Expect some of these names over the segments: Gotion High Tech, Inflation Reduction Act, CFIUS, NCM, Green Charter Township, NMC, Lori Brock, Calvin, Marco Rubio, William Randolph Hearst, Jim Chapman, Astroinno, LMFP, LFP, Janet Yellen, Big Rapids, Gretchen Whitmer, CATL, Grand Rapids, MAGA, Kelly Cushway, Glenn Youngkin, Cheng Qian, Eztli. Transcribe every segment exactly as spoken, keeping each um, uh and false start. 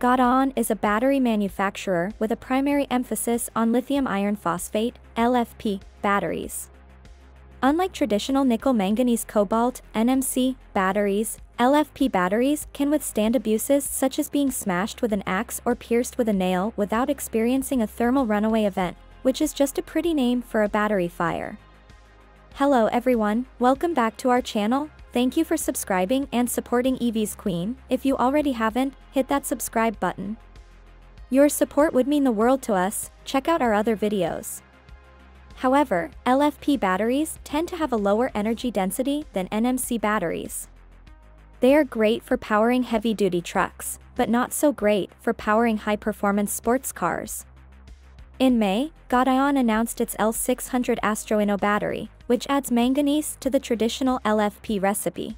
Gotion is a battery manufacturer with a primary emphasis on lithium iron phosphate L F P batteries. Unlike traditional nickel manganese cobalt N M C batteries, L F P batteries can withstand abuses such as being smashed with an axe or pierced with a nail without experiencing a thermal runaway event, which is just a pretty name for a battery fire. Hello everyone, welcome back to our channel. Thank you for subscribing and supporting E Vs Queen. If you already haven't, hit that subscribe button. Your support would mean the world to us. Check out our other videos. However, L F P batteries tend to have a lower energy density than N M C batteries. They are great for powering heavy-duty trucks, but not so great for powering high-performance sports cars. In May, Gotion announced its L six hundred Astroinno battery, which adds manganese to the traditional L F P recipe.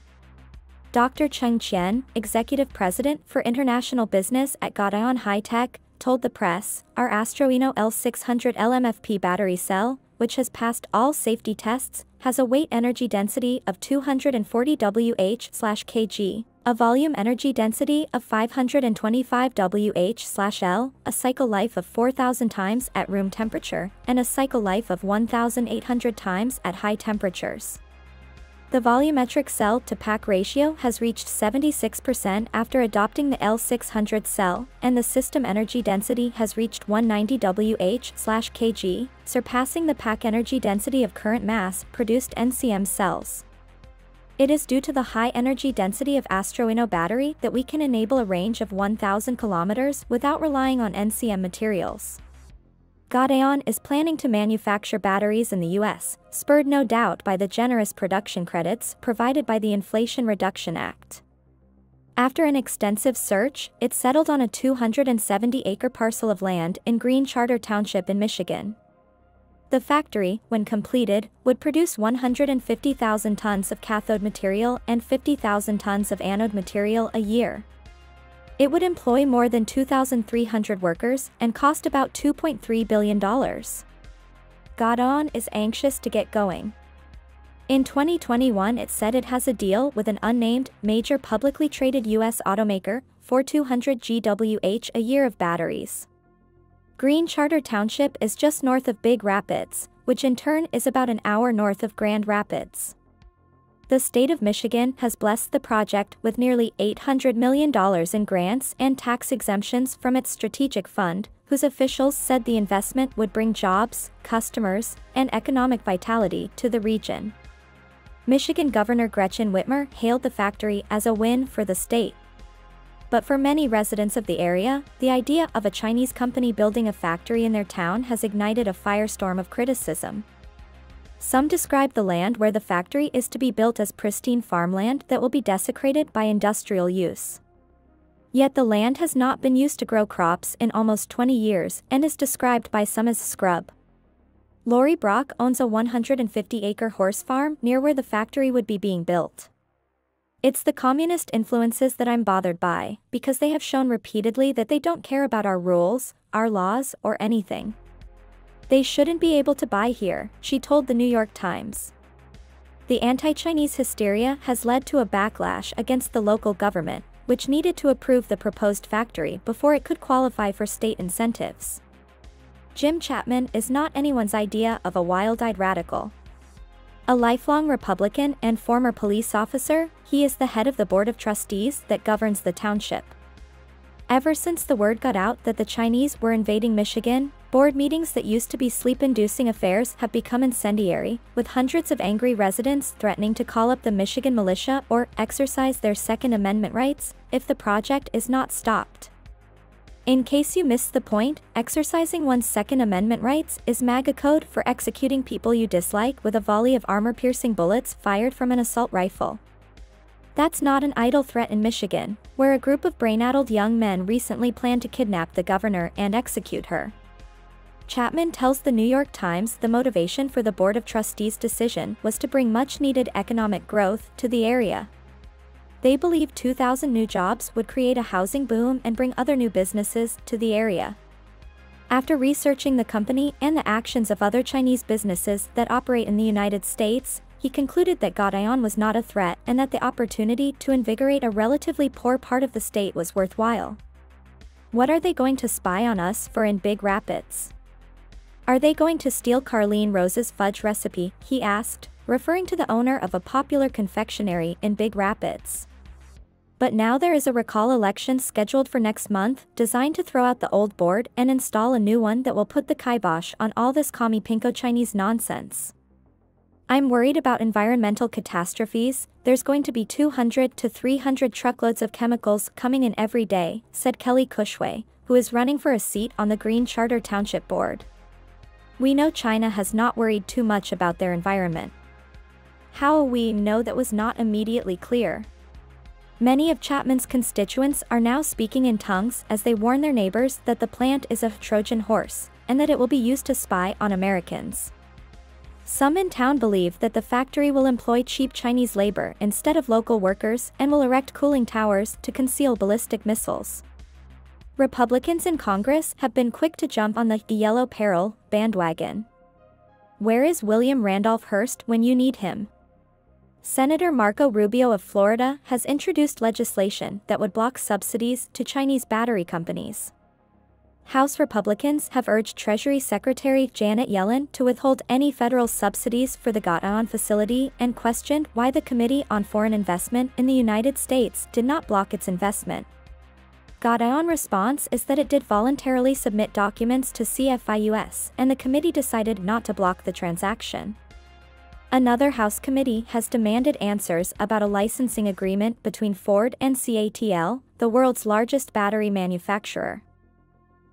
Doctor Cheng Qian, Executive President for International Business at Gotion High Tech, told the press, "Our Astroinno L six hundred L M F P battery cell, which has passed all safety tests, has a weight energy density of two hundred forty watts per kilogram, a volume energy density of five hundred twenty-five watts per kilogram, a cycle life of four thousand times at room temperature, and a cycle life of one thousand eight hundred times at high temperatures." The volumetric cell-to-pack ratio has reached seventy-six percent after adopting the L six hundred cell, and the system energy density has reached one hundred ninety watts per kilogram, surpassing the pack energy density of current mass-produced N C M cells. It is due to the high energy density of Astroinno battery that we can enable a range of one thousand kilometers without relying on N C M materials. Gotion is planning to manufacture batteries in the U S, spurred no doubt by the generous production credits provided by the Inflation Reduction Act. After an extensive search, it settled on a two hundred seventy acre parcel of land in Green Charter Township in Michigan. The factory, when completed, would produce one hundred fifty thousand tons of cathode material and fifty thousand tons of anode material a year. It would employ more than two thousand three hundred workers and cost about two point three billion dollars. Gotion is anxious to get going. In twenty twenty-one, it said it has a deal with an unnamed, major publicly traded U S automaker for two hundred gigawatts a year of batteries. Green Charter Township is just north of Big Rapids, which in turn is about an hour north of Grand Rapids. The state of Michigan has blessed the project with nearly eight hundred million dollars in grants and tax exemptions from its strategic fund, whose officials said the investment would bring jobs, customers, and economic vitality to the region. Michigan Governor Gretchen Whitmer hailed the factory as a win for the state. But for many residents of the area, the idea of a Chinese company building a factory in their town has ignited a firestorm of criticism. Some describe the land where the factory is to be built as pristine farmland that will be desecrated by industrial use. Yet the land has not been used to grow crops in almost twenty years and is described by some as scrub. Lori Brock owns a one hundred fifty acre horse farm near where the factory would be being built. "It's the communist influences that I'm bothered by, because they have shown repeatedly that they don't care about our rules, our laws, or anything. They shouldn't be able to buy here," she told the New York Times. The anti-Chinese hysteria has led to a backlash against the local government, which needed to approve the proposed factory before it could qualify for state incentives. Jim Chapman is not anyone's idea of a wild-eyed radical. A lifelong Republican and former police officer, he is the head of the Board of Trustees that governs the township. Ever since the word got out that the Chinese were invading Michigan, board meetings that used to be sleep-inducing affairs have become incendiary, with hundreds of angry residents threatening to call up the Michigan militia or exercise their Second Amendment rights if the project is not stopped. In case you missed the point, exercising one's Second Amendment rights is MAGA code for executing people you dislike with a volley of armor-piercing bullets fired from an assault rifle. That's not an idle threat in Michigan, where a group of brain-addled young men recently planned to kidnap the governor and execute her. Chapman tells the New York Times the motivation for the Board of Trustees' decision was to bring much-needed economic growth to the area. They believe two thousand new jobs would create a housing boom and bring other new businesses to the area. After researching the company and the actions of other Chinese businesses that operate in the United States, he concluded that Gotion was not a threat and that the opportunity to invigorate a relatively poor part of the state was worthwhile. What are they going to spy on us for in Big Rapids? Are they going to steal Carlene Rose's fudge recipe, he asked, referring to the owner of a popular confectionery in Big Rapids. But now there is a recall election scheduled for next month, designed to throw out the old board and install a new one that will put the kibosh on all this commie pinko Chinese nonsense. I'm worried about environmental catastrophes. There's going to be two hundred to three hundred truckloads of chemicals coming in every day, said Kelly Cushway, who is running for a seat on the Green Charter Township Board. We know China has not worried too much about their environment. How we know that was not immediately clear. Many of Chapman's constituents are now speaking in tongues as they warn their neighbors that the plant is a Trojan horse, and that it will be used to spy on Americans. Some in town believe that the factory will employ cheap Chinese labor instead of local workers and will erect cooling towers to conceal ballistic missiles. Republicans in Congress have been quick to jump on the yellow peril bandwagon. Where is William Randolph Hearst when you need him? Senator Marco Rubio of Florida has introduced legislation that would block subsidies to Chinese battery companies. House Republicans have urged Treasury Secretary Janet Yellen to withhold any federal subsidies for the Gotion facility and questioned why the Committee on Foreign Investment in the United States did not block its investment. Gotion's response is that it did voluntarily submit documents to C F I U S, and the committee decided not to block the transaction. Another House committee has demanded answers about a licensing agreement between Ford and C A T L, the world's largest battery manufacturer.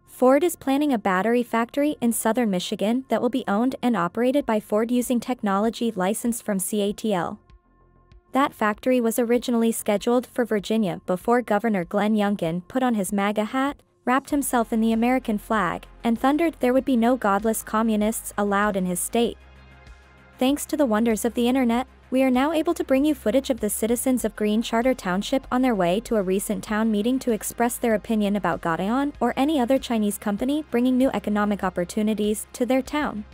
Ford is planning a battery factory in southern Michigan that will be owned and operated by Ford using technology licensed from C A T L. That factory was originally scheduled for Virginia before Governor Glenn Youngkin put on his MAGA hat, wrapped himself in the American flag, and thundered there would be no godless communists allowed in his state. Thanks to the wonders of the internet, we are now able to bring you footage of the citizens of Green Charter Township on their way to a recent town meeting to express their opinion about Gotion or any other Chinese company bringing new economic opportunities to their town.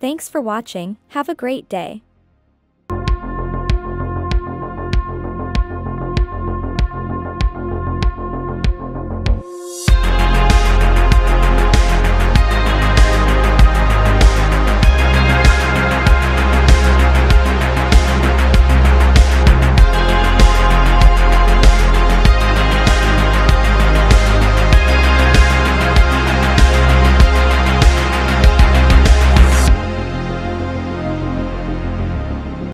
Thanks for watching, have a great day.